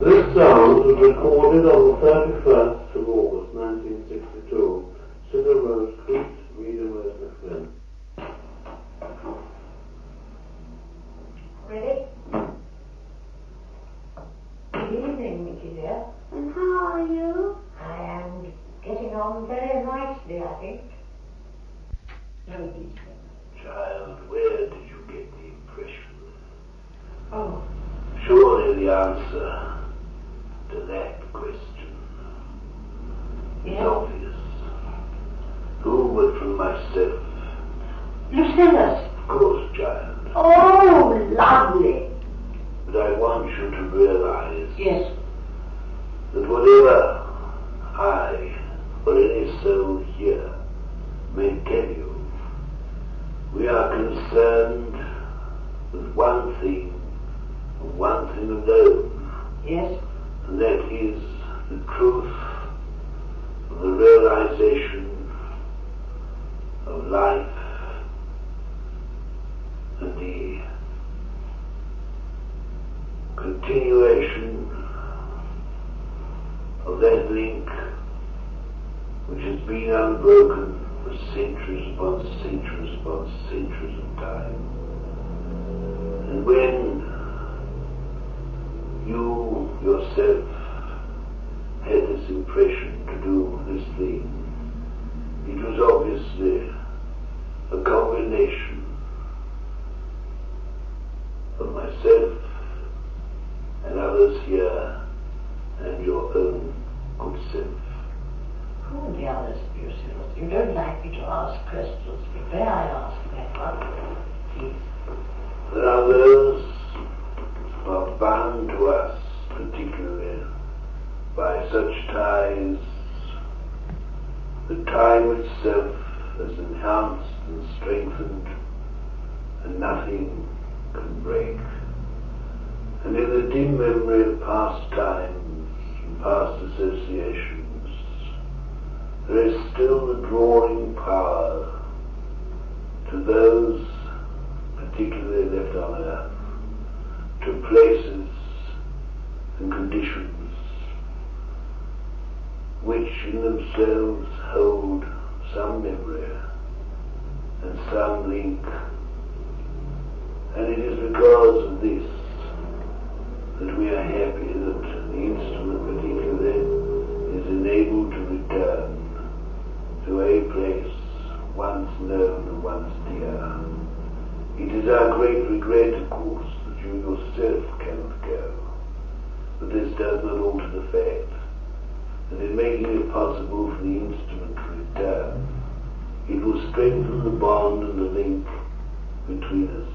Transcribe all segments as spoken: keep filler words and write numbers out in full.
This sound was recorded on the thirty-first of August nineteen sixty-two, Sinclair Road, Crete, Reading, West Mifflin. Ready? Good evening, Mickey dear. And how are you? I am getting on very nicely, I think. No need. Child, where did you get the impression? Oh. Surely the answer to that question. Yes. It's obvious. Who would from myself? Lucilla's. Of course, child. Oh, lovely. But I want you to realize. Yes. That whatever I or any soul here may tell you, we are concerned with one thing, one thing alone. Yes. And that is the truth of the realization of life and the continuation of that link which has been unbroken for centuries upon centuries upon centuries of time. And when you yourself had this impression to do this thing, it was obviously a combination of myself and others here and your own good self. Who are the others, Lucilla? You don't like me to ask questions, but may I ask that one, please? There are those are bound to us particularly by such ties that time itself has enhanced and strengthened, and nothing can break. And in the dim memory of past times and past associations, there is still the drawing power to those particularly left on earth, to places and conditions which in themselves hold some memory and some link. And it is because of this that we are happy that the instrument particularly is enabled to return to a place once known and once dear. It is our great regret, of course, you yourself cannot go, but this does not alter the fact that in making it possible for the instrument to return, it will strengthen the bond and the link between us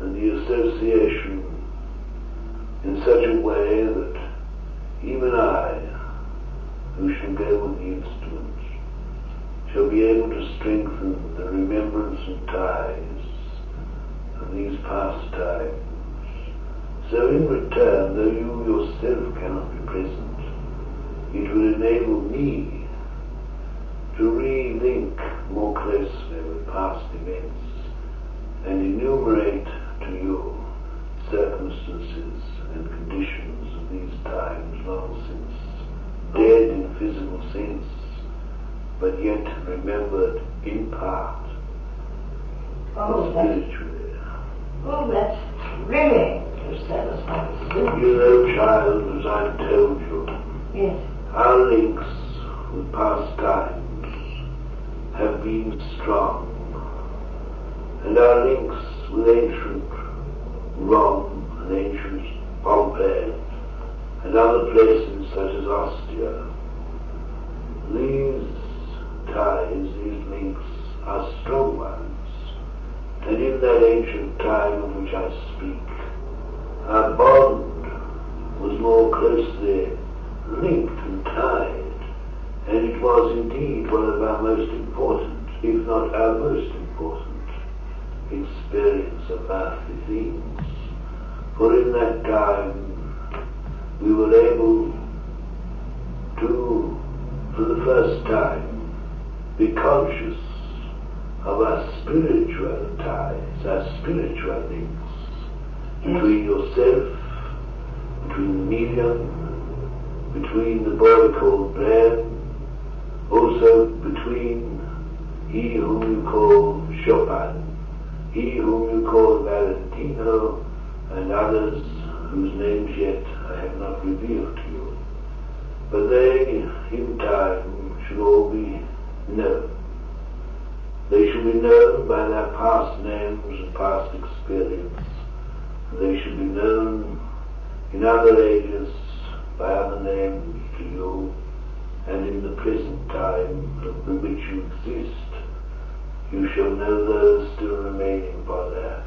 and the association in such a way that even I, who shall go with the instrument, shall be able to strengthen the remembrance and ties of these past times. So in return, though you yourself cannot be present, it will enable me to re-link more closely with past events and enumerate to you circumstances and conditions of these times long since dead in physical sense, but yet remembered in part oh, spiritually. Oh, that's thrilling. You know, child, as I've told you, yes, our links with past times have been strong, and our links with ancient Rome and ancient Pompeii and other places such as Ostia, these ties, these links are strong ones, and in that ancient time of which I speak, our bond was more closely linked and tied, and it was indeed one of our most important, if not our most important, experience of earthly things. For in that time, we were able to, for the first time, be conscious of our spiritual ties, our spiritual links. Between yourself, between Nina, between the boy called Bram, also between he whom you call Chopin, he whom you call Valentino, and others whose names yet I have not revealed to you. But they, in time, shall all be known. They shall be known by their past names and past experience. They shall be known in other ages by other names to you, and in the present time in which you exist, you shall know those still remaining upon earth.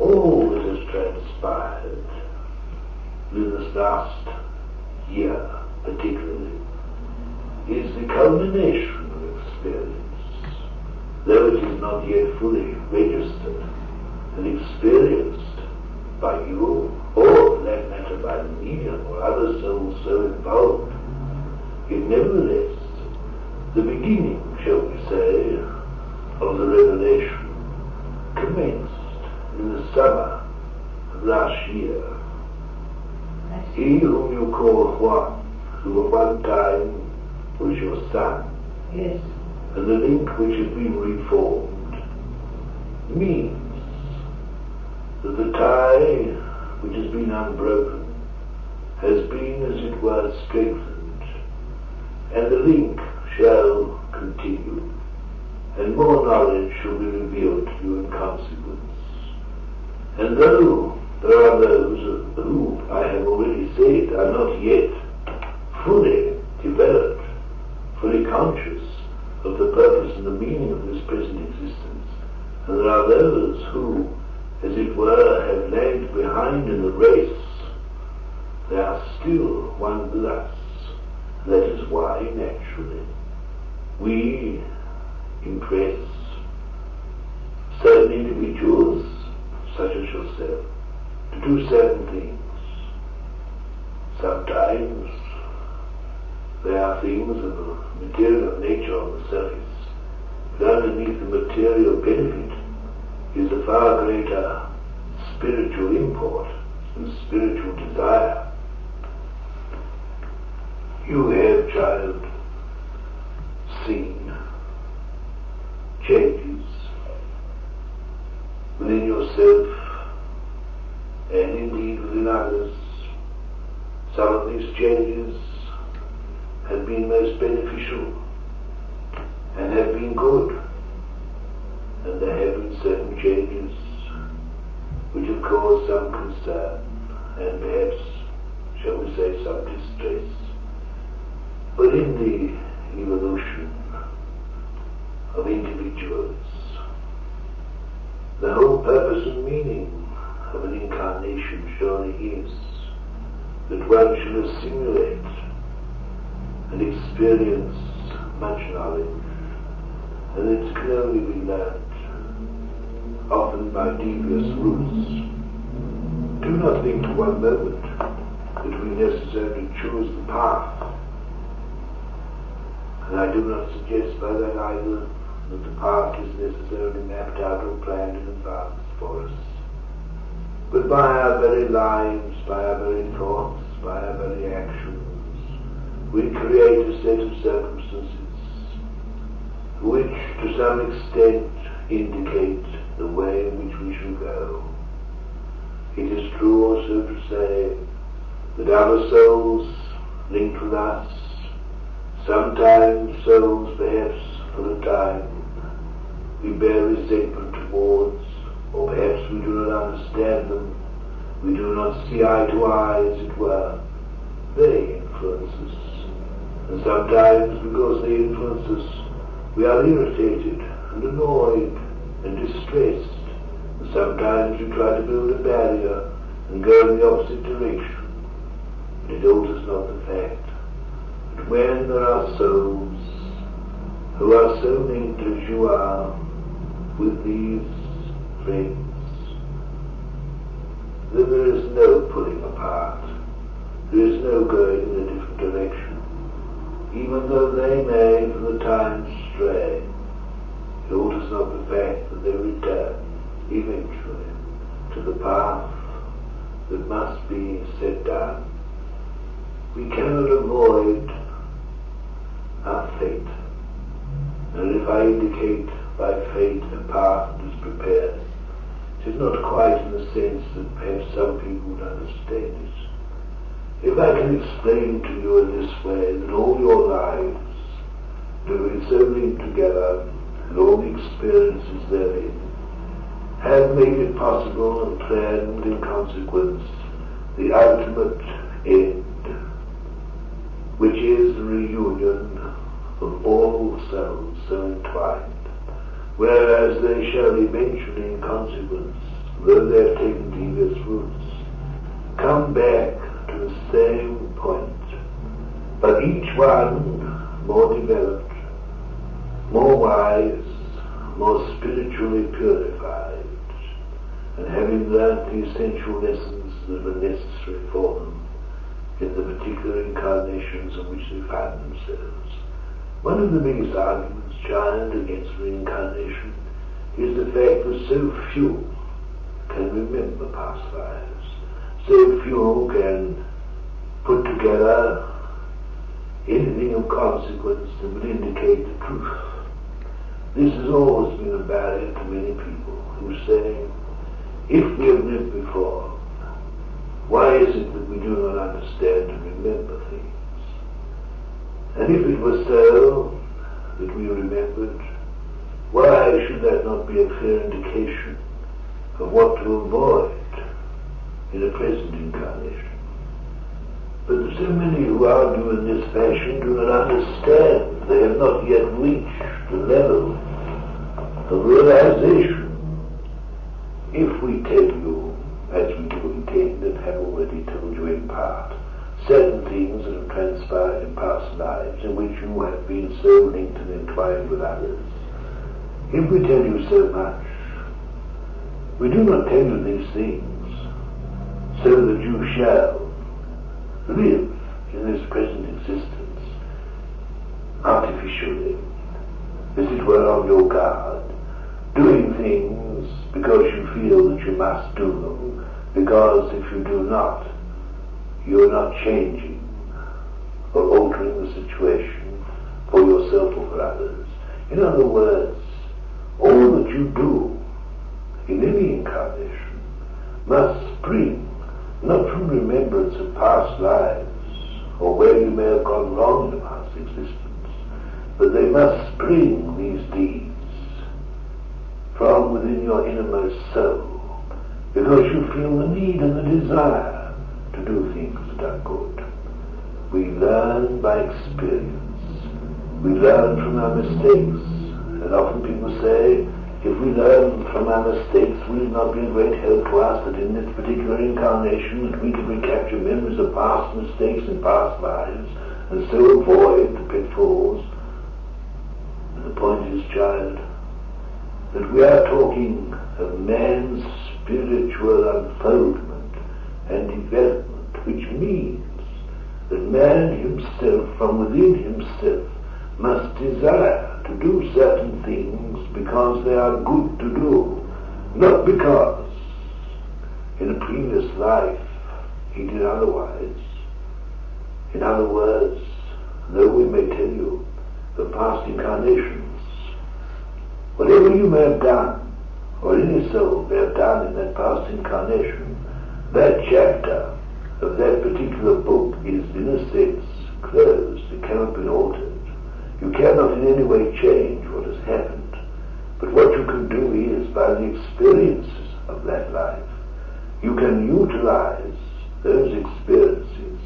All that has transpired in this last year, particularly, is the culmination of experience, though it is not yet fully registered and experienced by you, or for that matter by the medium or other souls so involved. Yet nevertheless, the beginning, shall we say, of the revelation commenced in the summer of last year. He whom you call Juan, who at one time was your son, yes, and the link which has been reformed, means that the tie which has been unbroken has been, as it were, strengthened, and the link shall continue, and more knowledge shall be revealed to you in consequence. And though there are those who, I have already said, are not yet fully developed, fully conscious of the purpose and the meaning of this present existence, and there are those who, as it were, have lagged behind in the race, they are still one with us. That is why, naturally, we impress certain individuals, such as yourself, to do certain things. Sometimes there are things of a material nature on the surface, but underneath the material benefit is a far greater spiritual import and spiritual desire. You have, child, seen changes within yourself, and indeed within others. Some of these changes have been most beneficial and have been good, and there have been certain changes which have caused some concern and perhaps, shall we say, some distress. But in the evolution of individuals, the whole purpose and meaning of an incarnation surely is that one should assimilate and experience much knowledge, and it can only be learned often by devious routes. Do not think for one moment that we necessarily choose the path, and I do not suggest by that either that the path is necessarily mapped out or planned in advance for us. But by our very lives, by our very thoughts, by our very actions, we create a set of circumstances which to some extent indicate the way in which we shall go. It is true also to say that other souls linked with us, sometimes souls perhaps for a time we bear resentment towards, or perhaps we do not understand them, we do not see eye to eye, as it were. They influence us, and sometimes because they influence us, we are irritated and annoyed and distressed, and sometimes we try to build a barrier and go in the opposite direction. But it alters not the fact that when there are souls who are so linked as you are with these friends, that there is no pulling apart, there is no going in a different direction, even though they may from the time stray. It alters not the fact that they return eventually to the path that must being set down, we cannot avoid our fate. And if I indicate by fate a path that is prepared, it is not quite in the sense that perhaps some people would understand it. If I can explain to you in this way that all your lives do its only together, and all the experiences therein, have made it possible and planned in consequence the ultimate end, which is the reunion of all selves so entwined, whereas they shall eventually in consequence, though they have taken devious routes, come back to the same point, but each one more developed, more wise, more spiritually purified, and having learnt the essential lessons that were necessary for them in the particular incarnations in which they find themselves. One of the biggest arguments giant against reincarnation is the fact that so few can remember past lives, so few can put together anything of consequence that would indicate the truth. This has always been a barrier to many people who say, if we have lived before, why is it that we do not understand and remember things? And if it were so that we remembered, why should that not be a fair indication of what to avoid in a present incarnation? But so many who argue in this fashion do not understand. They have not yet reached the level of realization. If we tell you, as we do intend and have already told you in part, certain things that have transpired in past lives in which you have been so linked and entwined with others, if we tell you so much, we do not tell you these things so that you shall live in this present existence artificially, as it were on your guard, doing things because you feel that you must do them, because if you do not, you are not changing or altering the situation for yourself or for others. In other words, all that you do in any incarnation must spring not from remembrance of past lives or where you may have gone wrong in the past existence, but they must spring, these deeds, from within your innermost soul, because you feel the need and the desire to do things that are good. We learn by experience. We learn from our mistakes. And often people say, if we learn from our mistakes, will it not be a great help to us that in this particular incarnation that we can recapture memories of past mistakes and past lives and so avoid the pitfalls? And the point is, child, that we are talking of man's spiritual unfoldment and development, which means that man himself, from within himself, must desire to do certain things because they are good to do, not because in a previous life he did otherwise. In other words, though we may tell you the past incarnations, whatever you may have done, or any soul may have done in that past incarnation, that chapter of that particular book is, in a sense, closed. It cannot be altered. You cannot in any way change what has happened. But what you can do is, by the experiences of that life, you can utilize those experiences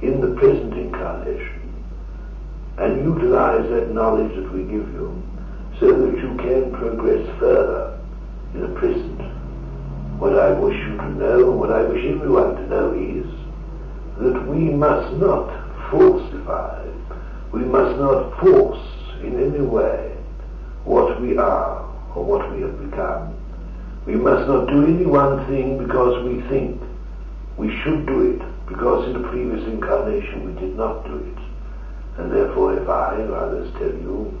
in the present incarnation and utilize that knowledge that we give you, so that you can progress further in the present. What I wish you to know, what I wish everyone to know, is that we must not falsify, we must not force in any way what we are or what we have become. We must not do any one thing because we think we should do it, because in the previous incarnation we did not do it. And therefore, if I or others tell you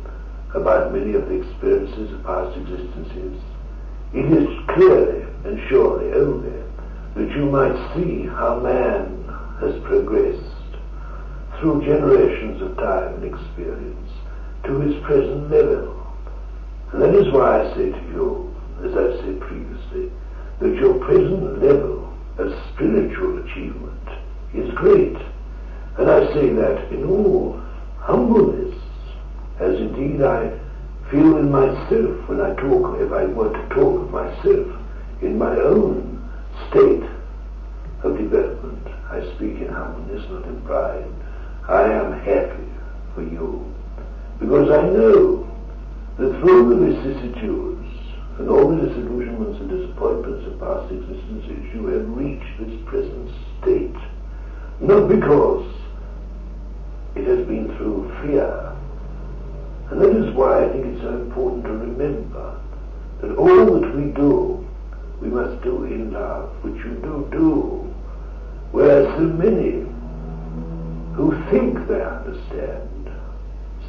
about many of the experiences of past existences, it is clearly and surely only that you might see how man has progressed through generations of time and experience to his present level. And that is why I say to you, as I said previously, that your present level of spiritual achievement is great. And I say that in all humbleness, as indeed I feel in myself when I talk, if I were to talk of myself, in my own state of development. I speak in humbleness, not in pride. I am happy for you, because I know that through the vicissitudes and all the disillusionments and disappointments of past existences, you have reached this present state, not because it has been through fear. And that is why I think it's so important to remember that all that we do, we must do in love, which you do do, whereas so many who think they understand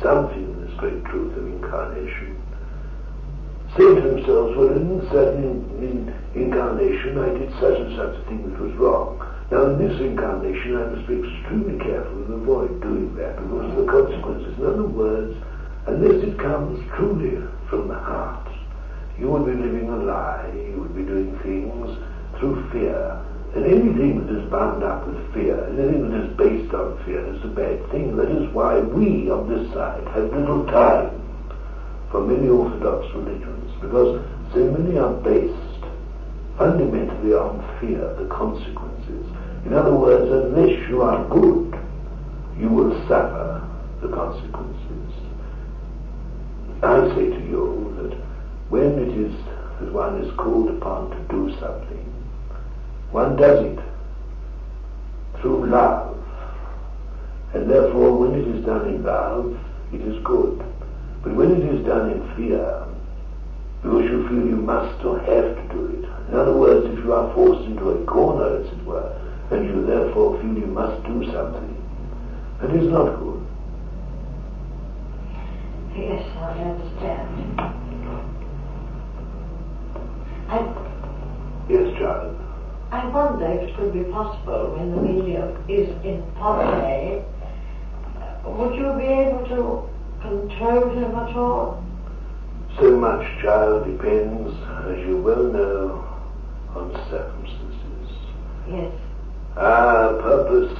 something in this great truth of incarnation say to themselves, well, in certain incarnation I did such and such a thing which was wrong. Now in this incarnation I must be extremely careful to avoid doing that because of the consequences. In other words, unless it comes truly from the heart, you would be living a lie, you would be doing things through fear. And anything that is bound up with fear, anything that is based on fear is a bad thing. That is why we on this side have little time for many orthodox religions, because so many are based fundamentally on fear, the consequences. In other words, unless you are good, you will suffer the consequences. I say to you that when it is that one is called upon to do something, one does it through love, and therefore when it is done in love, it is good. But when it is done in fear, because you feel you must or have to do it, in other words, if you are forced into a corner, as it were, and you therefore feel you must do something, that is not good. Yes, I understand. I, yes, child. I wonder if it could be possible when the medium is in Pompeii, would you be able to control him at all? So much, child, depends, as you well know, on circumstances. Yes. Our purpose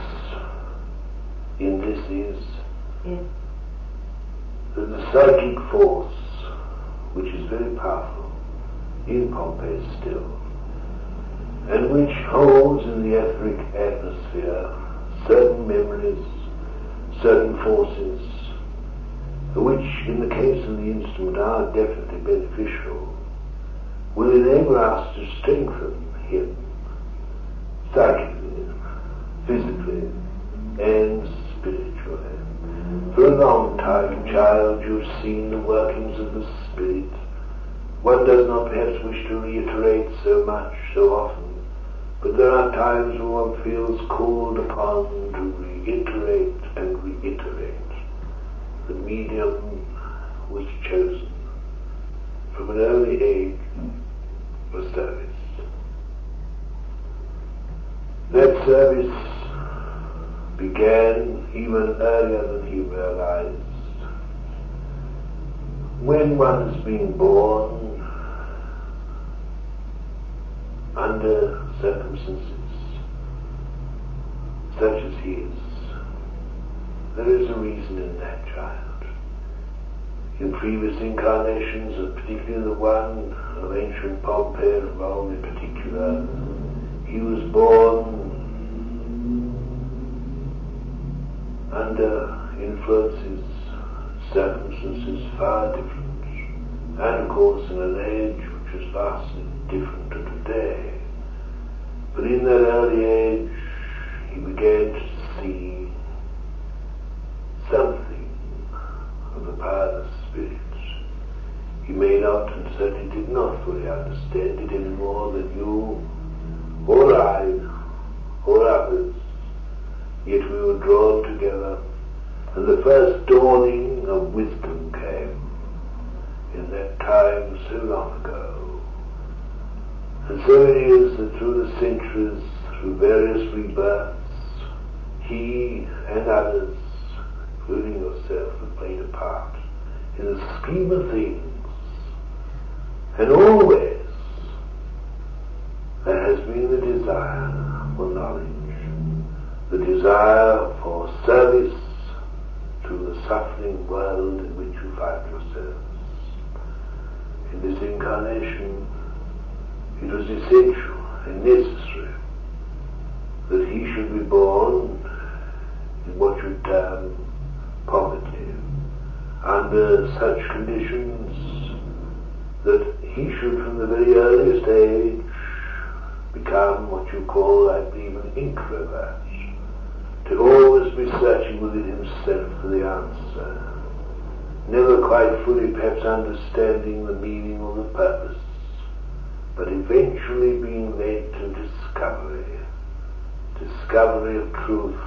in this is... Yes. That the psychic force, which is very powerful in Pompeii still, and which holds in the etheric atmosphere certain memories, certain forces, which in the case of the instrument are definitely beneficial, will enable us to strengthen him psychically, physically, and spiritually. For a long time, child, you've seen the workings of the spirit. One does not perhaps wish to reiterate so much, so often, but there are times when one feels called upon to reiterate and reiterate. The medium was chosen from an early age for service. That service began even earlier than he realized. When one is being born under circumstances such as his, there is a reason in that, child. In previous incarnations, and particularly the one of ancient Pompeii and Rome in particular, he was born under influences, circumstances far different, and of course in an age which is vastly different to today. But in that early age, he began to see something of the power of the Spirit. He may not, and certainly did not, fully understand it any more than you, or I, or others. Yet we were drawn together, and the first dawning of wisdom came in that time so long ago. The theory is that through the centuries, through various rebirths, he and others, including yourself, have played a part in the scheme of things. And always there has been the desire for knowledge, the desire for service to the suffering world in which you find yourselves. In this incarnation, it was essential and necessary that he should be born in what you term poverty, under such conditions that he should from the very earliest age become what you call, I believe, an introvert, to always be searching within himself for the answer, never quite fully perhaps understanding the meaning or the purpose, but eventually being led to discovery, discovery of truth,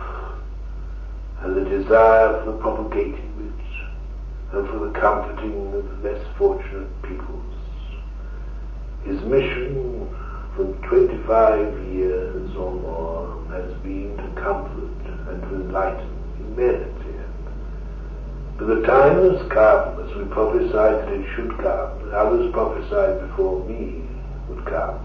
and the desire for the propagating of it, and for the comforting of less fortunate peoples. His mission for twenty-five years or more has been to comfort and to enlighten humanity. But the time has come, as we prophesied that it should come, and others prophesied before me would come,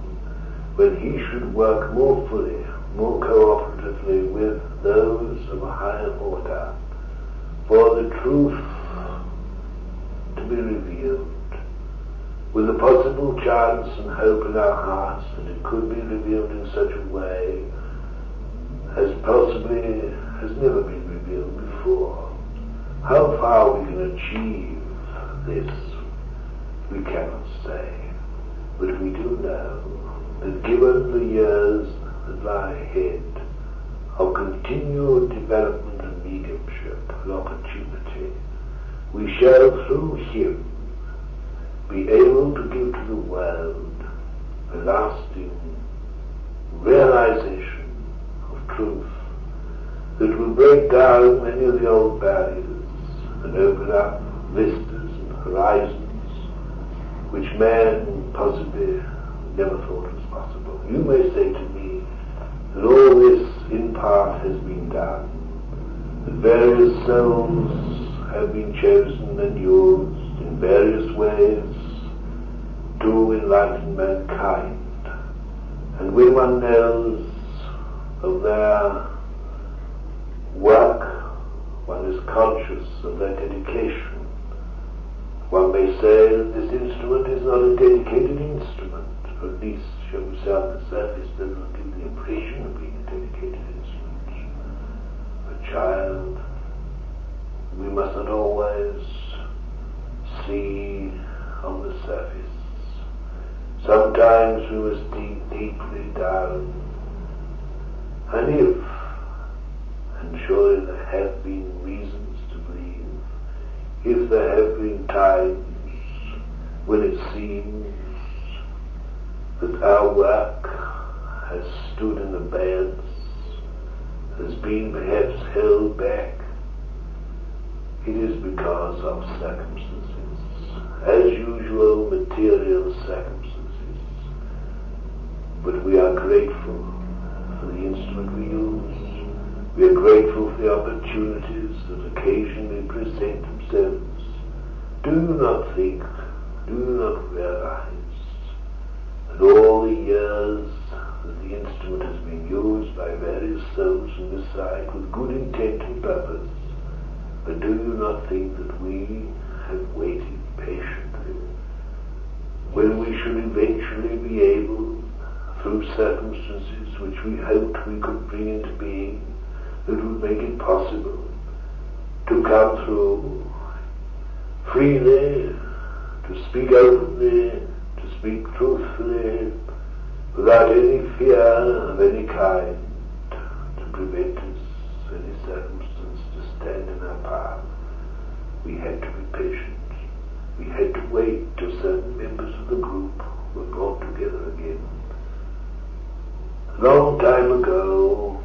when he should work more fully, more cooperatively with those of a higher order, for the truth to be revealed, with a possible chance and hope in our hearts that it could be revealed in such a way as possibly has never been revealed before. How far we can achieve this, we cannot say, but we do know that given the years that lie ahead of continual development and mediumship and opportunity, we shall through him be able to give to the world a lasting realization of truth that will break down many of the old barriers and open up vistas and horizons which man possibly never thought was possible. You may say to me that all this in part has been done, that various souls have been chosen and used in various ways to enlighten mankind, and when one knows of their work, one is conscious of their dedication. One may say that this instrument is not a dedicated instrument, or at least, shall we say, on the surface does not give the impression of being a dedicated instrument. But child, we must not always see on the surface. Sometimes we must dig deeply down, and if, and surely there have been reasons to believe, if there have been times when it seems that our work has stood in abeyance, has been perhaps held back, it is because of circumstances, as usual material circumstances. But we are grateful for the instrument we use. We are grateful for the opportunities that occasionally present themselves. Do you not think, do you not realize that all the years that the instrument has been used by various souls on this side with good intent and purpose, but do you not think that we have waited patiently when we should eventually be able, through circumstances which we hoped we could bring into being, that would make it possible to come through freely, to speak openly, to speak truthfully, without any fear of any kind, to prevent us, any circumstance to stand in our path. We had to be patient. We had to wait till certain members of the group were brought together again. A long time ago,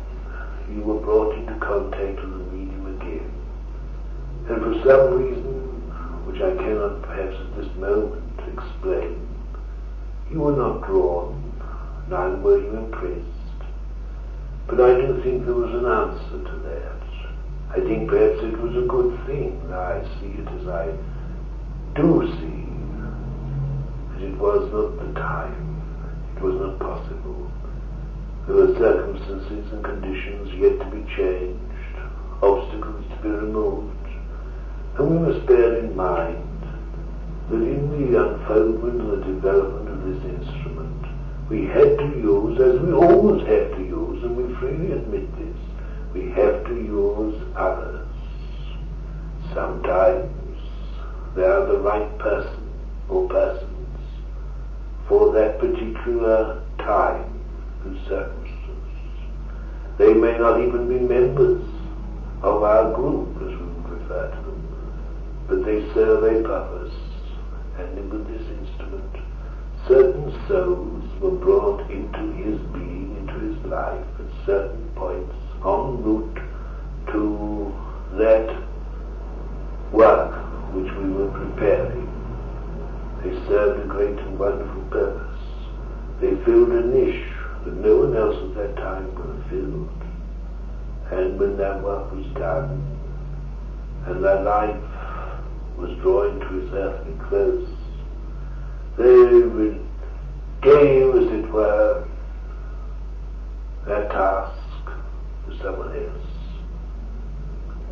you were brought into contact with the medium again, and for some reason, which I cannot perhaps at this moment explain, you were not drawn faced. But I don't think there was an answer to that. I think perhaps it was a good thing that I see it as I do see it, that it was not the time, it was not possible. There were circumstances and conditions yet to be changed, obstacles to be removed, and we must bear in mind that in the unfoldment and the development of this instrument, we had to use, as we always have to use, and we freely admit this, we have to use others. Sometimes they are the right person or persons for that particular time and circumstance. They may not even be members of our group, as we would refer to them, but they serve a purpose. And with this instrument, certain souls were brought into his being, into his life, at certain points en route to that work which we were preparing. They served a great and wonderful purpose. They filled a niche that no one else at that time could have filled. And when that work was done, and their life was drawing to his earthly close, they gave, as it were, their task to someone else.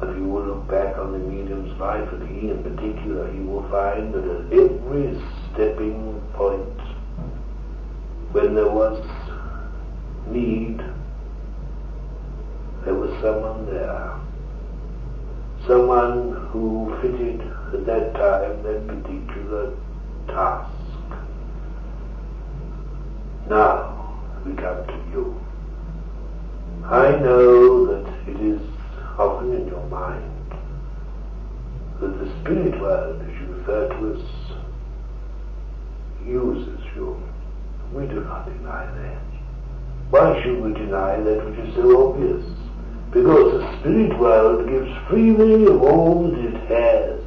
If you will look back on the medium's life, and he in particular, you will find that at every stepping point, when there was need, there was someone there. Someone who fitted at that time that particular task. Now we come to you. I know that it is often in your mind that the spirit world, as you refer to us, uses you. We do not deny that. Why should we deny that which is so obvious? Because the spirit world gives freely of all that it has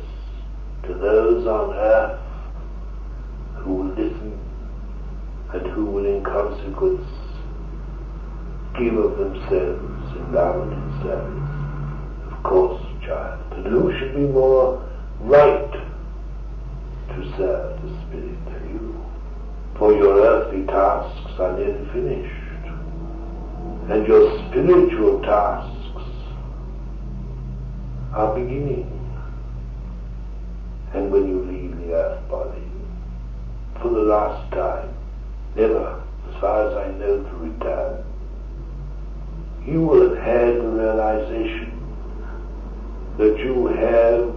to those on earth who will listen and who will in consequence give of themselves in love and in service. Of course, child, and who should be more right to serve the spirit than you? For your earthly tasks are nearly finished, and your spiritual tasks are beginning. And when you leave the earth body, for the last time, never, as far as I know, to return, you will have had the realization that you have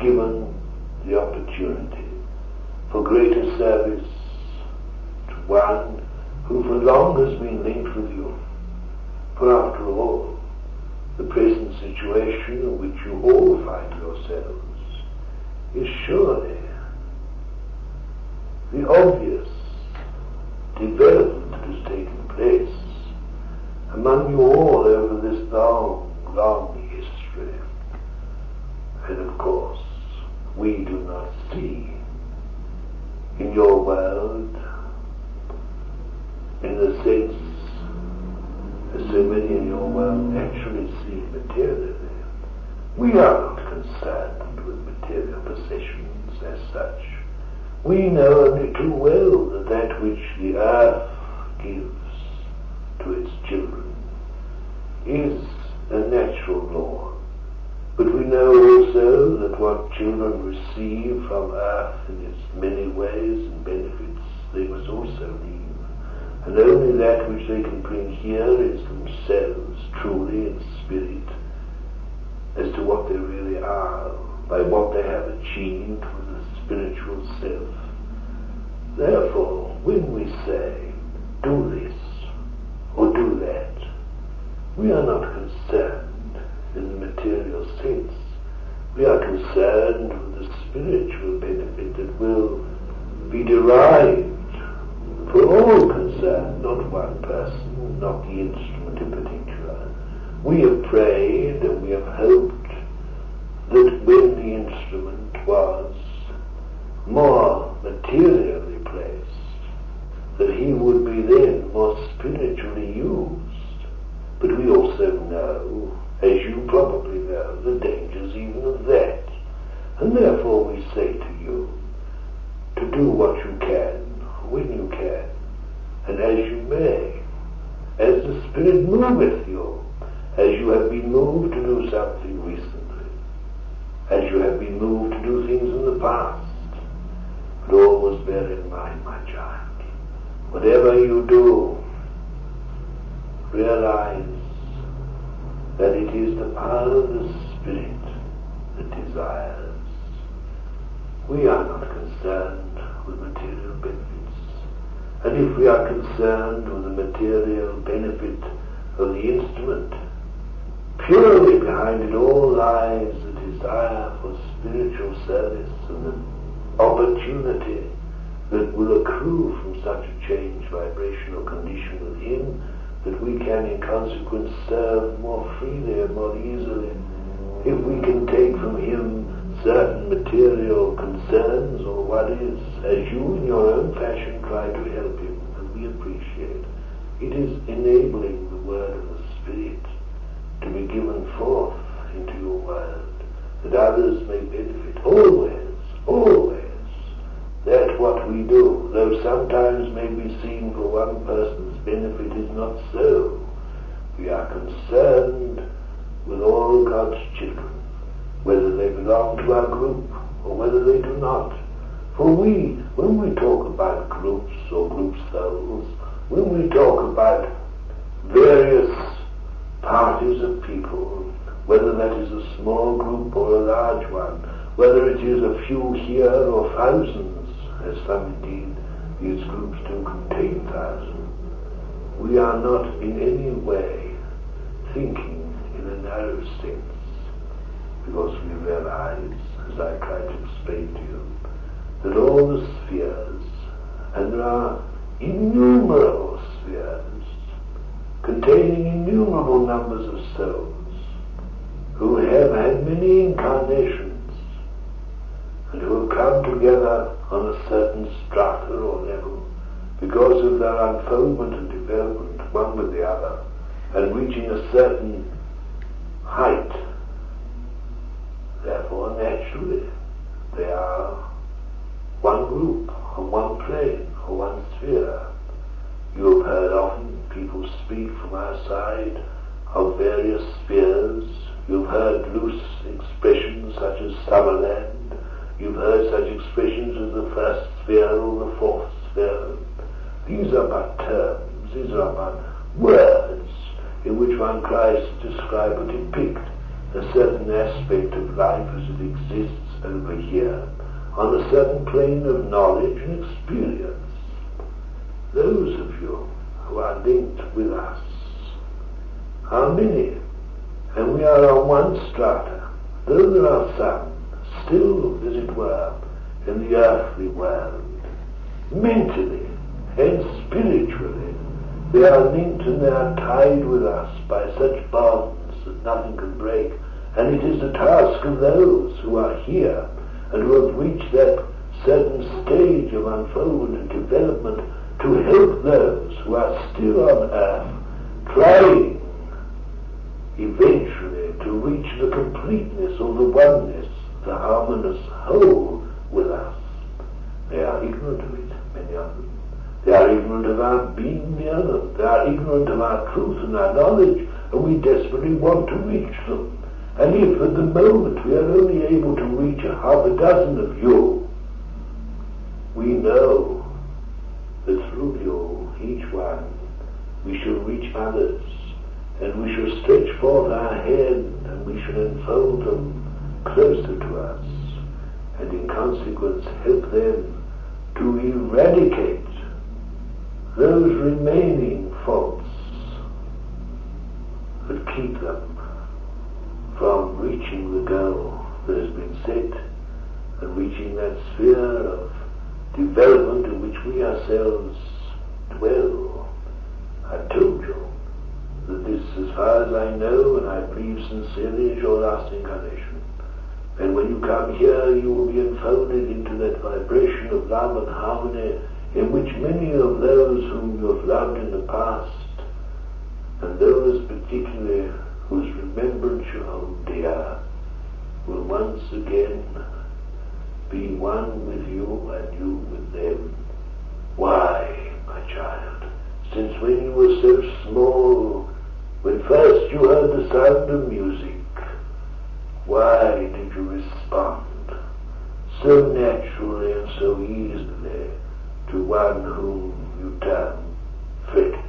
given the opportunity for greater service to one who for long has been linked with you. For after all, the present situation in which you all find yourselves is surely the obvious development that has taken place among you all over this long, long history. And of course, we do not see in your world, in the sense as so many in your world actually see materially. We are not concerned with material possessions as such. We know only too well that that which the earth gives to its children is a natural law. But we know also that what children receive from earth in its many ways and benefits, they must also leave. And only that which they can bring here is themselves, truly in spirit, as to what they really are, by what they have achieved with the spiritual self. Therefore, when we say, do this, or do that, we are not concerned in the material sense. We are concerned with the spiritual benefit that will be derived for all concerned, not one person, not the instrument in particular. We have prayed and we have hoped that when the instrument was more materially placed, that he would be then more spiritually also know, as you probably know, the dangers even of that. And therefore we say to you, to do what you can, when you can, and as you may, as the Spirit moveth you, as you have been moved to do something recently, as you have been moved to do things in the past. But always bear in mind, my child, whatever you do, realize that it is the power of the Spirit that desires. We are not concerned with material benefits. And if we are concerned with the material benefit of the instrument, purely behind it all lies the desire for spiritual service and the opportunity that will accrue from such a changed vibrational condition within, that we can in consequence serve more freely and more easily if we can take from him certain material concerns or worries, as you in your own fashion try to help him, and we appreciate. It is enabling the word of the Spirit to be given forth into your world, that others may benefit always, always, that what we do, though sometimes may be seen for one person's benefit, is not so. We are concerned with all God's children, whether they belong to our group or whether they do not. For we, when we talk about groups or group souls, when we talk about various parties of people, whether that is a small group or a large one, whether it is a few here or thousands, as some indeed these groups do contain thousands, we are not in any way thinking in a narrow sense, because we realize, as I tried to explain to you, that all the spheres, and there are innumerable spheres containing innumerable numbers of souls who have had many incarnations and who have come together on a certain strata or level because of their unfoldment and development one with the other, and reaching a certain height. Therefore, naturally, they are one group, or one plane, or one sphere. You have heard often people speak from our side of various spheres. You've heard loose expressions such as summerland. You've heard such expressions as the first sphere or the fourth sphere. These are but terms, these are but words in which one tries to describe or depict a certain aspect of life as it exists over here, on a certain plane of knowledge and experience. Those of you who are linked with us are many, and we are on one strata, though there are some still, as it were, in the earthly world. Mentally and spiritually, they are linked and they are tied with us by such bonds that nothing can break, and it is the task of those who are here and who have reached that certain stage of unfoldment and development to help those who are still on earth, trying eventually to reach the completeness or the oneness, the harmonious whole with us. They are ignorant of it, many of them. They are ignorant of our being near them. They are ignorant of our truth and our knowledge, and we desperately want to reach them. And if at the moment we are only able to reach a half a dozen of you, we know that through you, each one, we shall reach others, and we shall stretch forth our hand, and we shall enfold them closer to us, and in consequence help them to eradicate those remaining faults that keep them from reaching the goal that has been set and reaching that sphere of development in which we ourselves dwell. I told you that this, as far as I know, and I believe sincerely, is your last incarnation. And when you come here, you will be enfolded into that vibration of love and harmony in which many of those whom you have loved in the past and those particularly whose remembrance you hold dear will once again be one with you and you with them. Why, my child, since when you were so small, when first you heard the sound of music, why did you respond so naturally and so easily to one whom you termed Frederick?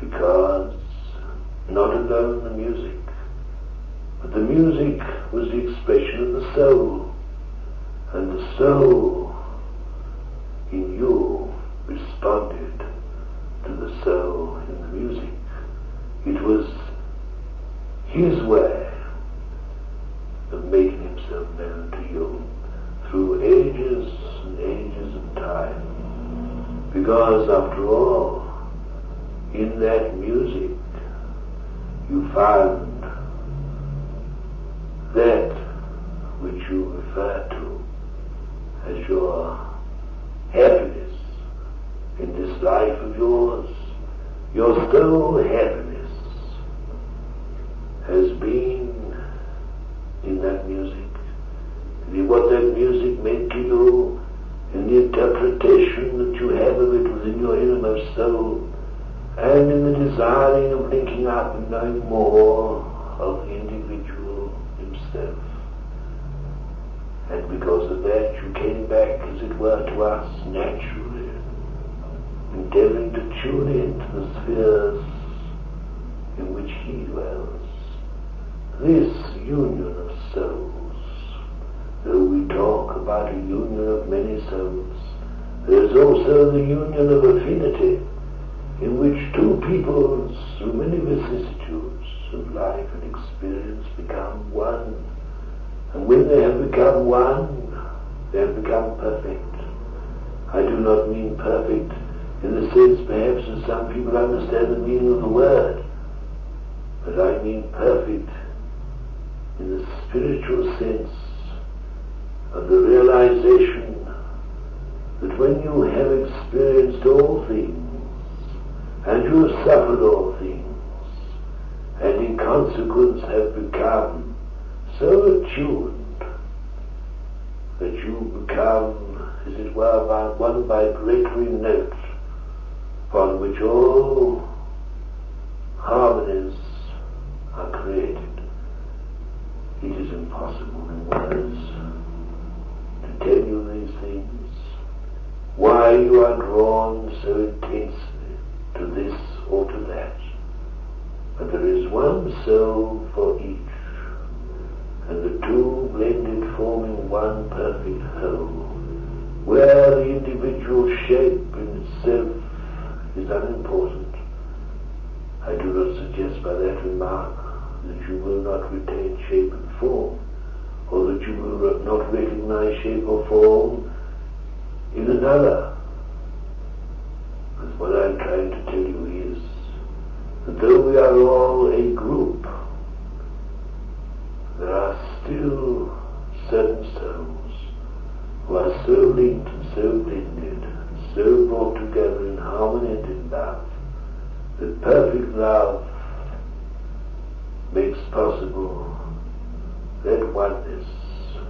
Because not alone the music, but the music was the expression of the soul, and the soul in you responded to the soul in the music. It was his way of making himself known to you through ages and ages of time, because after all, in that music you found that which you refer to as your happiness in this life of yours. Your sole happiness has been in that music, in what that music meant to you, in the interpretation that you have of it within your innermost soul, and in the desiring of linking up and knowing more of the individual himself. And because of that you came back, as it were, to us naturally, endeavoring to tune into the spheres in which he dwells. This union of souls, though we talk about a union of many souls, there is also the union of affinity, in which two peoples through many vicissitudes of life and experience become one. And when they have become one, they have become perfect. I do not mean perfect in the sense perhaps that some people understand the meaning of the word, but I mean perfect in the spiritual sense of the realization that when you have experienced all things, and you have suffered all things, and in consequence have become so attuned that you become, as it were, by one vibratory note upon which all harmonies are created. It is impossible in words to tell you these things, why you are drawn so intensely to this or to that, but there is one soul for each, and the two blended forming one perfect whole, where the individual shape in itself is unimportant. I do not suggest by that remark that you will not retain shape and form, or that you will not recognize shape or form in another. What I'm trying to tell you is that though we are all a group, there are still certain souls who are so linked and so blended and so brought together in harmony and in love that perfect love makes possible that oneness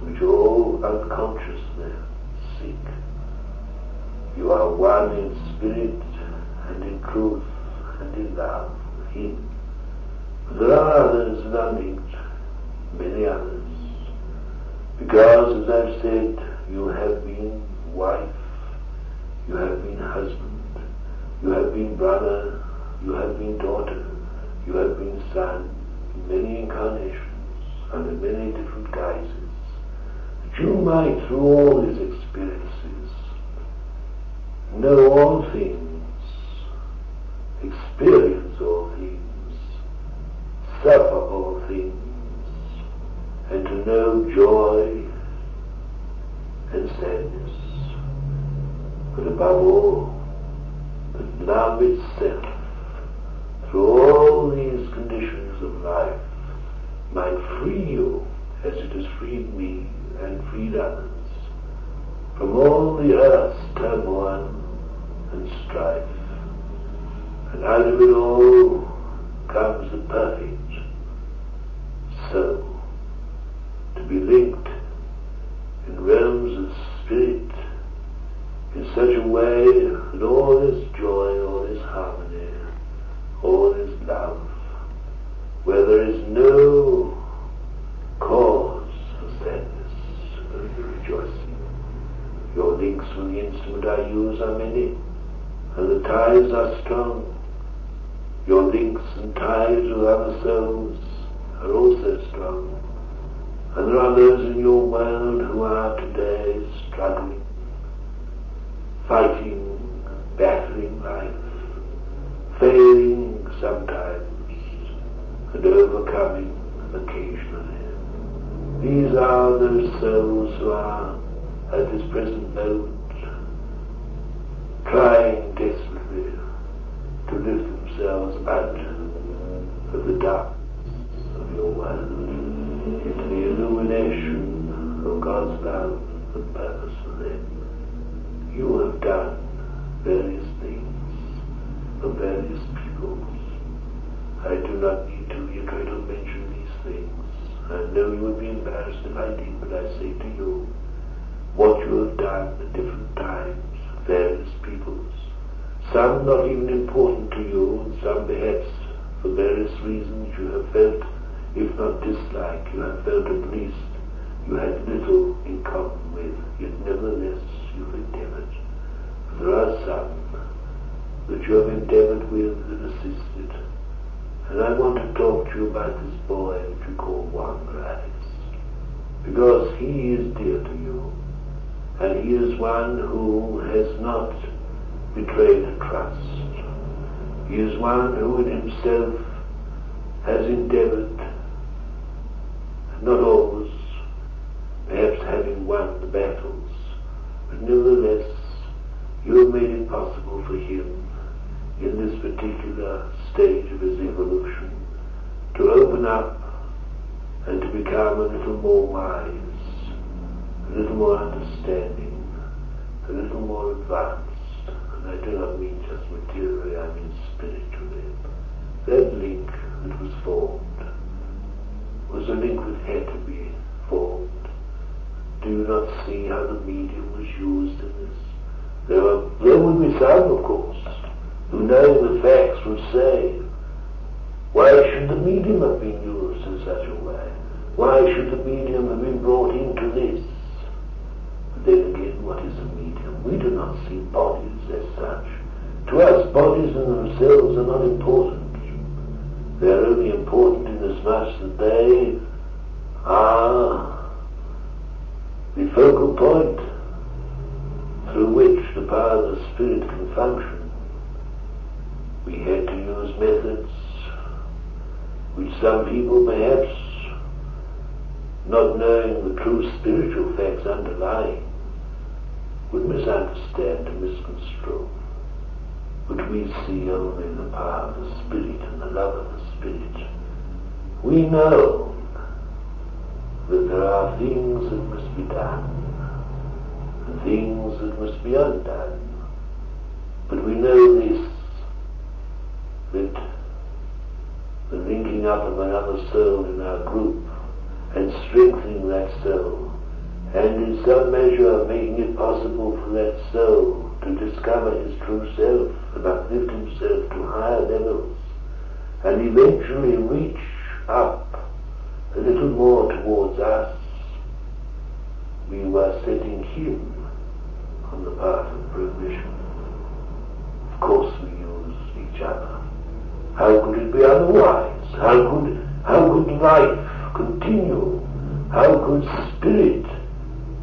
which all unconsciously seek. You are one in spirit and in truth and in love with him. There are others unlinked, many others, because, as I've said, you have been wife, you have been husband, you have been brother, you have been daughter, you have been son, in many incarnations, under many different guises. That you might, through all these experiences, know all things, experience all things, suffer all things, and to know joy and sadness, but above all, that love itself, through all these conditions of life, might free you, as it has freed me and freed others, from all the earth's turmoil and strife, and out of it all comes the perfect. So, to be linked in realms of spirit in such a way that all is joy, all is harmony, all is love, where there is no cause for sadness, only rejoicing. Your links with the instrument I use are many, and the ties are strong. Your links and ties with other souls are also strong. And there are those in your world who are today struggling, fighting, battling life, failing sometimes, and overcoming occasionally. These are those souls who are, at this present moment, trying desperately to lift themselves out of the darkness of your world into the illumination of God's love and purpose for them. You have done various things for various peoples. I do not need to reiterate or mention these things. I know you would be embarrassed if I did, but I say to you, what you have done at different times, various peoples, some not even important to you, and some perhaps for various reasons you have felt, if not dislike, you have felt at least you had little in common with, yet nevertheless you have endeavoured. There are some that you have endeavoured with and assisted, and I want to talk to you about this boy that you call Juan Marais, because he is dear to you. And he is one who has not betrayed a trust. He is one who in himself has endeavoured, not always, perhaps having won the battles, but nevertheless you have made it possible for him in this particular stage of his evolution to open up and to become a little more wise, a little more understanding, a little more advanced, and I do not mean just materially, I mean spiritually. That link that was formed was a link that had to be formed. Do you not see how the medium was used in this? There were, there would be some, of course, who knowing the facts would say, why should the medium have been used in such a way? Why should the medium have been brought into this? Then again, what is a medium? We do not see bodies as such. To us, bodies in themselves are not important. They are only important in as much that they are the focal point through which the power of the spirit can function. We had to use methods which some people perhaps, not knowing the true spiritual facts underlying, would misunderstand and misconstrue. But we see only the power of the spirit and the love of the spirit. We know that there are things that must be done, and things that must be undone. But we know this, that the linking up of another soul in our group and strengthening that soul, and in some measure making it possible for that soul to discover his true self and uplift himself to higher levels, and eventually reach up a little more towards us. We were setting him on the path of progression. Of course we use each other. How could it be otherwise? How could, how could life continue? How could spirit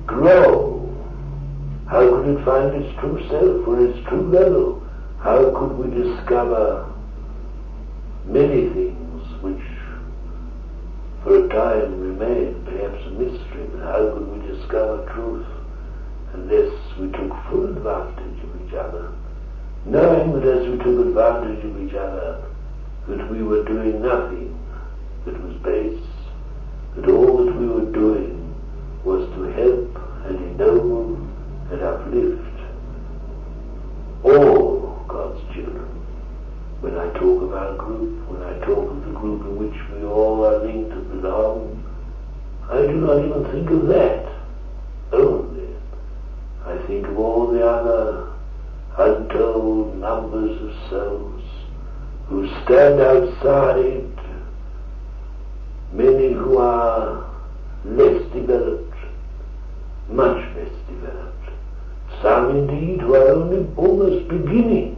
grow? How could it find its true self or its true level? How could we discover many things which for a time remained perhaps a mystery, but how could we discover truth unless we took full advantage of each other, knowing that as we took advantage of each other that we were doing nothing that was base, that all that we were doing was to help and ennoble and uplift all God's children, but we all are linked to the long. I do not even think of that only. I think of all the other untold numbers of souls who stand outside, many who are less developed, much less developed, some indeed who are only almost beginning,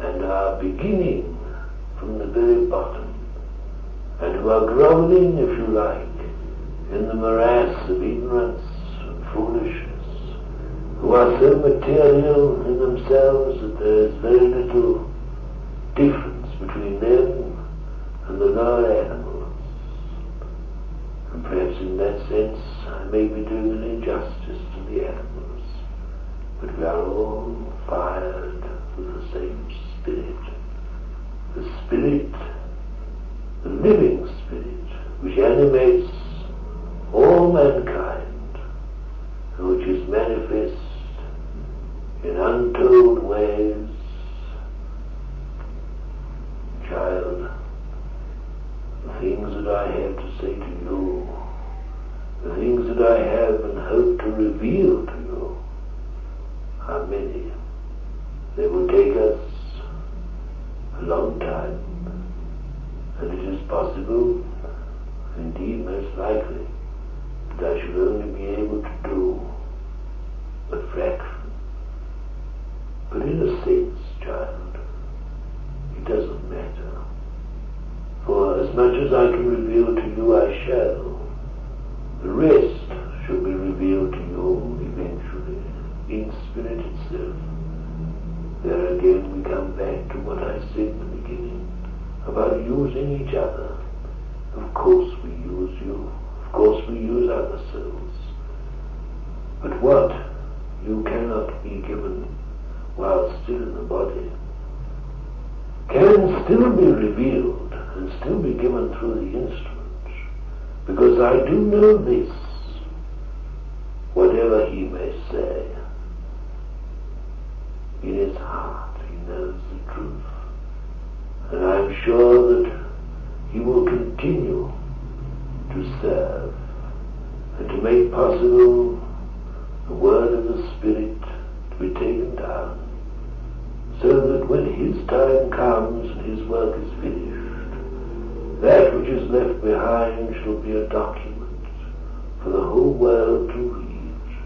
and are beginning from the very bottom, and who are groveling, if you like, in the morass of ignorance and foolishness, who are so material in themselves that there is very little difference between them and the lower animals. And perhaps in that sense I may be doing an injustice to the animals, but we are all fired with the same spirit, the spirit, the living spirit, which animates all mankind, and which is manifest in untold ways. Child, the things that I have to say to you, the things that I have and hope to reveal to you, are many. They will take us a long time, and it is possible, indeed most likely, that I should only be able to do a fraction. But in a sense, child, it doesn't matter. For as much as I can reveal to you, I shall. The rest shall be revealed to you eventually, in spirit itself. There again we come back to what I said in the beginning, about using each other. Of course we use you. Of course we use other souls. But what you cannot be given while still in the body can still be revealed and still be given through the instrument, because I do know this, whatever he may say, in his heart he knows the truth, and I am sure that he will continue to serve and to make possible the word of the Spirit to be taken down, so that when his time comes and his work is finished, that which is left behind shall be a document for the whole world to read,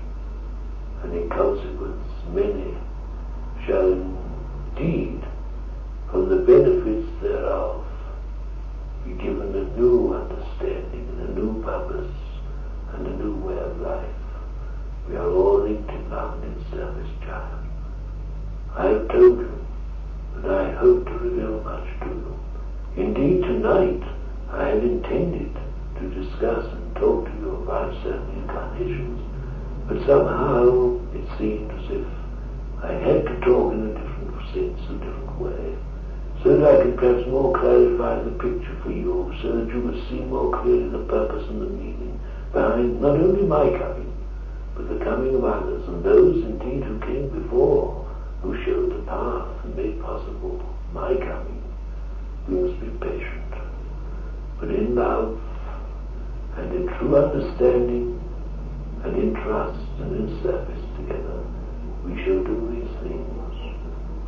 and in consequence many shall indeed, from the benefits thereof, be given a new understanding and a new purpose and a new way of life. We are all linked in love and in service, child. I have told you, and I hope to reveal much to you. Indeed, tonight I had intended to discuss and talk to you about certain incarnations, but somehow it seemed as if I had to talk in a different sense, a different way, so that I could perhaps more clarify the picture for you, so that you would see more clearly the purpose and the meaning behind not only my coming, but the coming of others, and those indeed who came before, who showed the path and made possible my coming. We must be patient, but in love, and in true understanding, and in trust, and in service together, we shall do these things.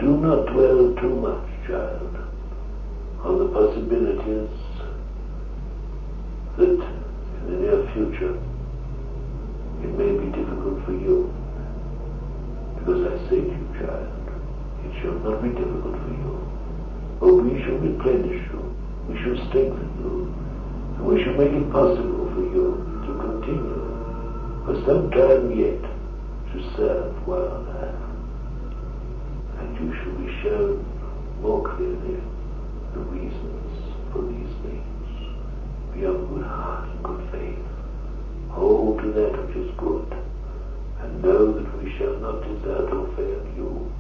Do not dwell too much, child, on the possibilities that in the near future it may be difficult for you, because I say to you, child, it shall not be difficult for you. But we shall replenish you, we shall strengthen you, and we shall make it possible for you to continue for some time yet to serve well on earth. And you shall be shown more clearly the reasons for these things. Be of good heart and good faith. Hold to that which is good, and know that we shall not desert or fail you,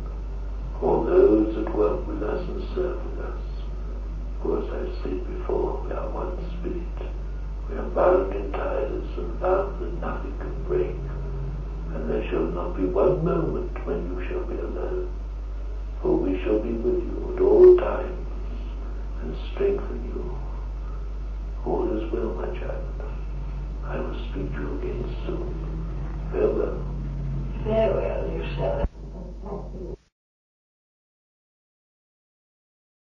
or those that work with us and serve with us. For as I said before, we are one spirit. We are bound in ties and love that nothing can break, and there shall not be one moment when you shall be alone, for we shall be with you at all times and strength. praying for you. All is well.